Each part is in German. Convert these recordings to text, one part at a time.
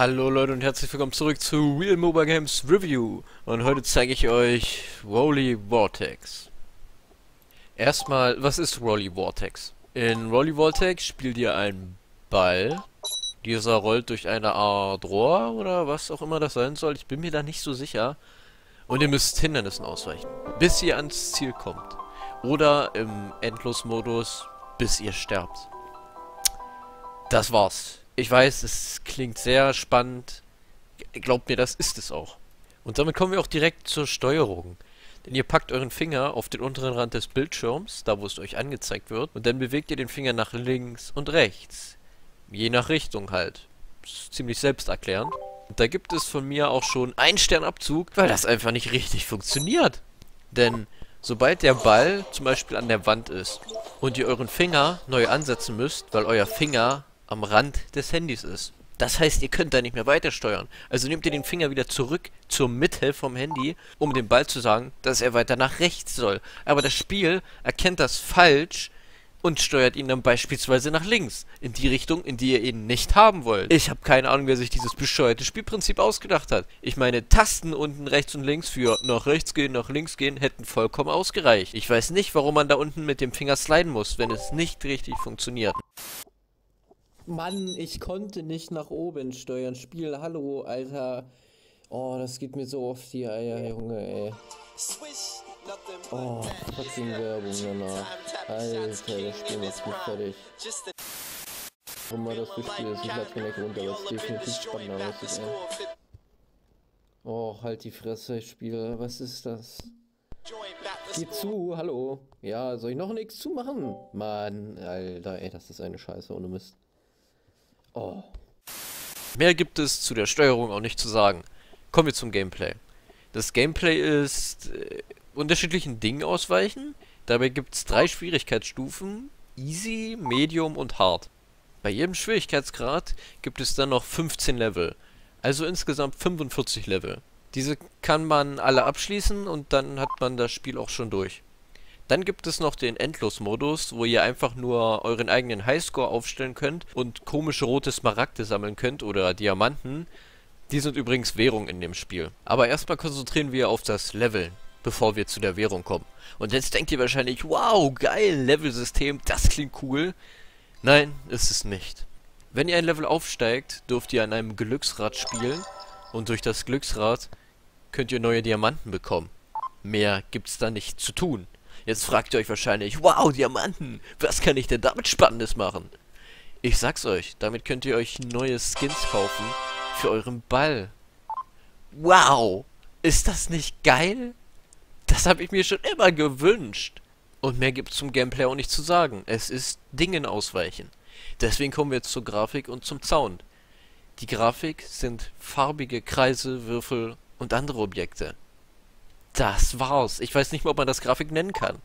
Hallo Leute und herzlich willkommen zurück zu Real Mobile Games Review. Und heute zeige ich euch Rolly Vortex. Erstmal, was ist Rolly Vortex? In Rolly Vortex spielt ihr einen Ball. Dieser rollt durch eine Art Rohr oder was auch immer das sein soll. Ich bin mir da nicht so sicher. Und ihr müsst Hindernissen ausweichen, bis ihr ans Ziel kommt. Oder im Endlosmodus, bis ihr sterbt. Das war's. Ich weiß, es klingt sehr spannend. Glaubt mir, das ist es auch. Und damit kommen wir auch direkt zur Steuerung. Denn ihr packt euren Finger auf den unteren Rand des Bildschirms, da wo es euch angezeigt wird, und dann bewegt ihr den Finger nach links und rechts. Je nach Richtung halt. Das ist ziemlich selbsterklärend. Und da gibt es von mir auch schon einen Sternabzug, weil das einfach nicht richtig funktioniert. Denn sobald der Ball zum Beispiel an der Wand ist und ihr euren Finger neu ansetzen müsst, weil euer Finger am Rand des Handys ist. Das heißt, ihr könnt da nicht mehr weiter steuern. Also nehmt ihr den Finger wieder zurück zur Mitte vom Handy, um dem Ball zu sagen, dass er weiter nach rechts soll. Aber das Spiel erkennt das falsch und steuert ihn dann beispielsweise nach links, in die Richtung, in die ihr ihn nicht haben wollt. Ich habe keine Ahnung, wer sich dieses bescheuerte Spielprinzip ausgedacht hat. Ich meine, Tasten unten rechts und links für nach rechts gehen, nach links gehen, hätten vollkommen ausgereicht. Ich weiß nicht, warum man da unten mit dem Finger sliden muss, wenn es nicht richtig funktioniert. Mann, ich konnte nicht nach oben steuern. Spiel, hallo, Alter. Oh, das geht mir so oft die Eier, Junge, ey. Oh, trotzdem Werbung danach. Alter, das Spiel macht mich fertig. Warum war das für Spiel? Ich lade mir nicht runter, aber es sieht definitiv spannender aus, ey. Oh, halt die Fresse, Spiel. Was ist das? Geh zu, hallo. Ja, soll ich noch nichts zumachen? Mann, Alter, ey, das ist eine Scheiße ohne Mist. Oh. Mehr gibt es zu der Steuerung auch nicht zu sagen. Kommen wir zum Gameplay. Das Gameplay ist unterschiedlichen Dingen ausweichen. Dabei gibt es 3 Schwierigkeitsstufen. Easy, Medium und Hard. Bei jedem Schwierigkeitsgrad gibt es dann noch 15 Level. Also insgesamt 45 Level. Diese kann man alle abschließen und dann hat man das Spiel auch schon durch. Dann gibt es noch den Endlosmodus, wo ihr einfach nur euren eigenen Highscore aufstellen könnt und komische rote Smaragde sammeln könnt oder Diamanten. Die sind übrigens Währung in dem Spiel. Aber erstmal konzentrieren wir auf das Leveln, bevor wir zu der Währung kommen. Und jetzt denkt ihr wahrscheinlich, wow, geil, Levelsystem, das klingt cool. Nein, ist es nicht. Wenn ihr ein Level aufsteigt, dürft ihr an einem Glücksrad spielen und durch das Glücksrad könnt ihr neue Diamanten bekommen. Mehr gibt's da nicht zu tun. Jetzt fragt ihr euch wahrscheinlich, wow, Diamanten, was kann ich denn damit Spannendes machen? Ich sag's euch, damit könnt ihr euch neue Skins kaufen für euren Ball. Wow, ist das nicht geil? Das habe ich mir schon immer gewünscht. Und mehr gibt's zum Gameplay auch nicht zu sagen. Es ist Dingen ausweichen. Deswegen kommen wir jetzt zur Grafik und zum Sound. Die Grafik sind farbige Kreise, Würfel und andere Objekte. Das war's. Ich weiß nicht mal, ob man das Grafik nennen kann.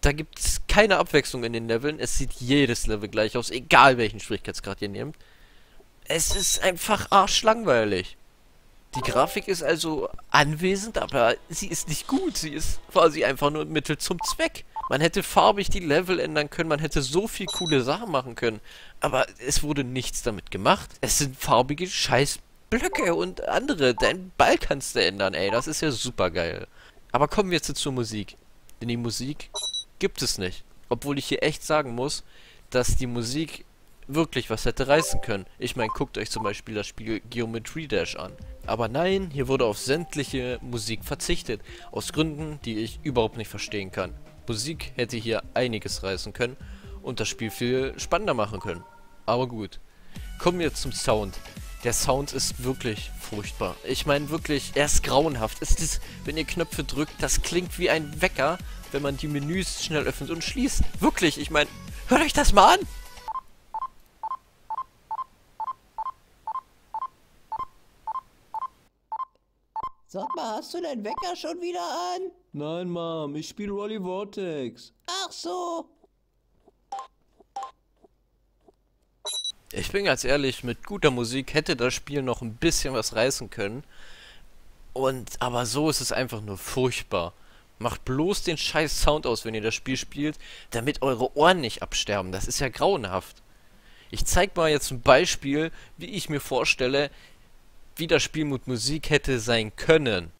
Da gibt es keine Abwechslung in den Leveln. Es sieht jedes Level gleich aus, egal welchen Schwierigkeitsgrad ihr nehmt. Es ist einfach arschlangweilig. Die Grafik ist also anwesend, aber sie ist nicht gut. Sie ist quasi einfach nur ein Mittel zum Zweck. Man hätte farbig die Level ändern können, man hätte so viel coole Sachen machen können. Aber es wurde nichts damit gemacht. Es sind farbige Scheißbilder. Blöcke und andere, deinen Ball kannst du ändern, ey, das ist ja super geil. Aber kommen wir jetzt zur Musik, denn die Musik gibt es nicht. Obwohl ich hier echt sagen muss, dass die Musik wirklich was hätte reißen können. Ich meine, guckt euch zum Beispiel das Spiel Geometry Dash an. Aber nein, hier wurde auf sämtliche Musik verzichtet, aus Gründen, die ich überhaupt nicht verstehen kann. Musik hätte hier einiges reißen können und das Spiel viel spannender machen können. Aber gut, kommen wir jetzt zum Sound. Der Sound ist wirklich furchtbar. Ich meine wirklich, er ist grauenhaft. Es ist, wenn ihr Knöpfe drückt, das klingt wie ein Wecker, wenn man die Menüs schnell öffnet und schließt. Wirklich, ich meine, hört euch das mal an! Sag mal, hast du deinen Wecker schon wieder an? Nein, Mom, ich spiele Rolly Vortex. Ach so! Ich bin ganz ehrlich, mit guter Musik hätte das Spiel noch ein bisschen was reißen können. Aber so ist es einfach nur furchtbar. Macht bloß den scheiß Sound aus, wenn ihr das Spiel spielt, damit eure Ohren nicht absterben. Das ist ja grauenhaft. Ich zeige mal jetzt ein Beispiel, wie ich mir vorstelle, wie das Spiel mit Musik hätte sein können.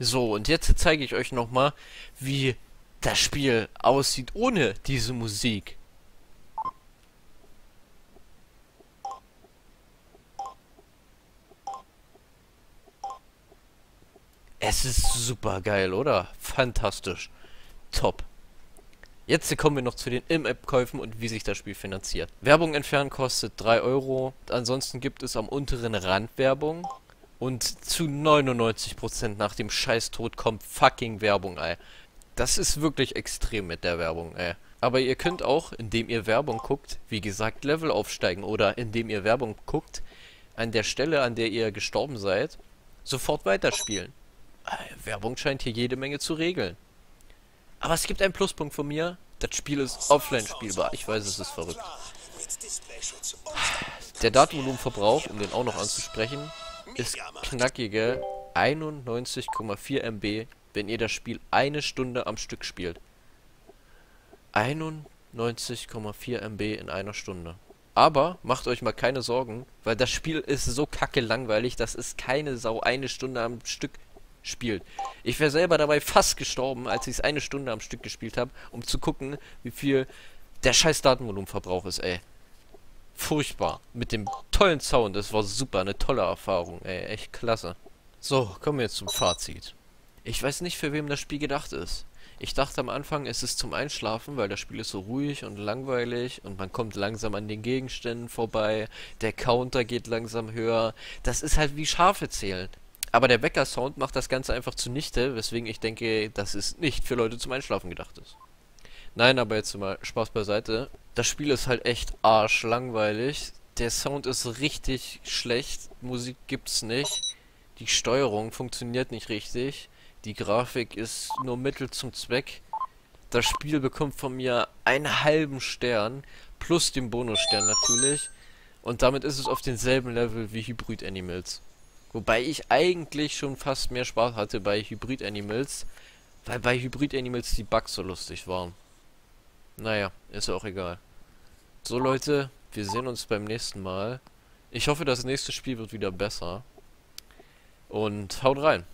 So, und jetzt zeige ich euch nochmal, wie das Spiel aussieht ohne diese Musik. Es ist super geil, oder? Fantastisch. Top. Jetzt kommen wir noch zu den Im-App-Käufen und wie sich das Spiel finanziert. Werbung entfernen kostet 3 Euro. Ansonsten gibt es am unteren Rand Werbung. Und zu 99% nach dem Scheißtod kommt fucking Werbung, ey. Das ist wirklich extrem mit der Werbung, ey. Aber ihr könnt auch, indem ihr Werbung guckt, wie gesagt, Level aufsteigen. Oder indem ihr Werbung guckt, an der Stelle, an der ihr gestorben seid, sofort weiterspielen. Werbung scheint hier jede Menge zu regeln. Aber es gibt einen Pluspunkt von mir. Das Spiel ist offline spielbar. Ich weiß, es ist verrückt. Der Datenvolumenverbrauch, um den auch noch anzusprechen, ist knackige 91,4 MB, wenn ihr das Spiel eine Stunde am Stück spielt. 91,4 MB in einer Stunde. Aber macht euch mal keine Sorgen, weil das Spiel ist so kacke langweilig, dass es keine Sau eine Stunde am Stück spielt. Ich wäre selber dabei fast gestorben, als ich es eine Stunde am Stück gespielt habe, um zu gucken, wie viel der scheiß Datenvolumenverbrauch ist, ey. Furchtbar. Mit dem tollen Sound. Das war super. Eine tolle Erfahrung. Ey, echt klasse. So, kommen wir jetzt zum Fazit. Ich weiß nicht, für wem das Spiel gedacht ist. Ich dachte am Anfang, es ist zum Einschlafen, weil das Spiel ist so ruhig und langweilig und man kommt langsam an den Gegenständen vorbei. Der Counter geht langsam höher. Das ist halt wie Schafe zählen. Aber der Wecker-Sound macht das Ganze einfach zunichte, weswegen ich denke, dass es nicht für Leute zum Einschlafen gedacht ist. Nein, aber jetzt mal Spaß beiseite. Das Spiel ist halt echt arschlangweilig. Der Sound ist richtig schlecht. Musik gibt's nicht. Die Steuerung funktioniert nicht richtig. Die Grafik ist nur Mittel zum Zweck. Das Spiel bekommt von mir einen halben Stern. Plus den Bonusstern natürlich. Und damit ist es auf denselben Level wie Hybrid-Animals. Wobei ich eigentlich schon fast mehr Spaß hatte bei Hybrid-Animals. Weil bei Hybrid-Animals die Bugs so lustig waren. Naja, ist ja auch egal. So Leute, wir sehen uns beim nächsten Mal. Ich hoffe, das nächste Spiel wird wieder besser. Und haut rein.